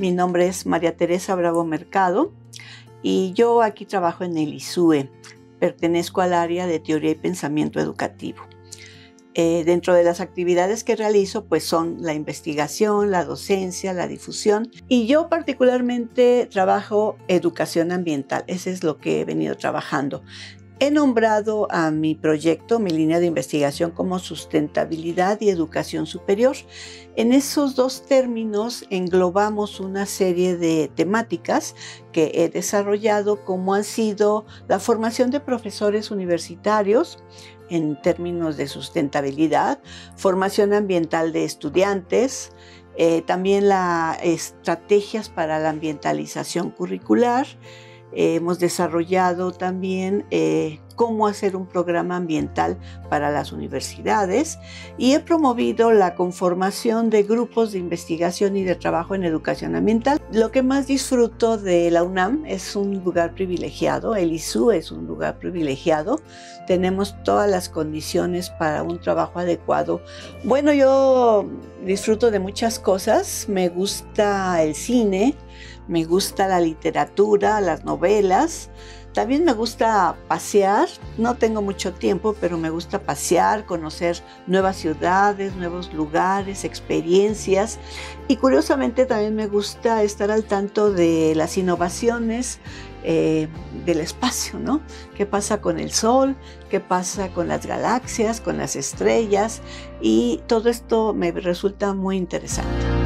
Mi nombre es María Teresa Bravo Mercado y yo aquí trabajo en el ISUE. Pertenezco al área de teoría y pensamiento educativo. Dentro de las actividades que realizo pues son la investigación, la docencia, la difusión, y yo particularmente trabajo educación ambiental. Ese es lo que he venido trabajando. He nombrado a mi proyecto, mi línea de investigación, como sustentabilidad y educación superior. En esos dos términos englobamos una serie de temáticas que he desarrollado, como han sido la formación de profesores universitarios en términos de sustentabilidad, formación ambiental de estudiantes, también las estrategias para la ambientalización curricular. Hemos desarrollado también cómo hacer un programa ambiental para las universidades, y he promovido la conformación de grupos de investigación y de trabajo en educación ambiental. Lo que más disfruto de la UNAM es un lugar privilegiado, el ISUE es un lugar privilegiado, tenemos todas las condiciones para un trabajo adecuado. Bueno, yo disfruto de muchas cosas, me gusta el cine, me gusta la literatura, las novelas. También me gusta pasear, no tengo mucho tiempo, pero me gusta pasear, conocer nuevas ciudades, nuevos lugares, experiencias. Y curiosamente también me gusta estar al tanto de las innovaciones del espacio, ¿no? ¿Qué pasa con el Sol? ¿Qué pasa con las galaxias, con las estrellas? Y todo esto me resulta muy interesante.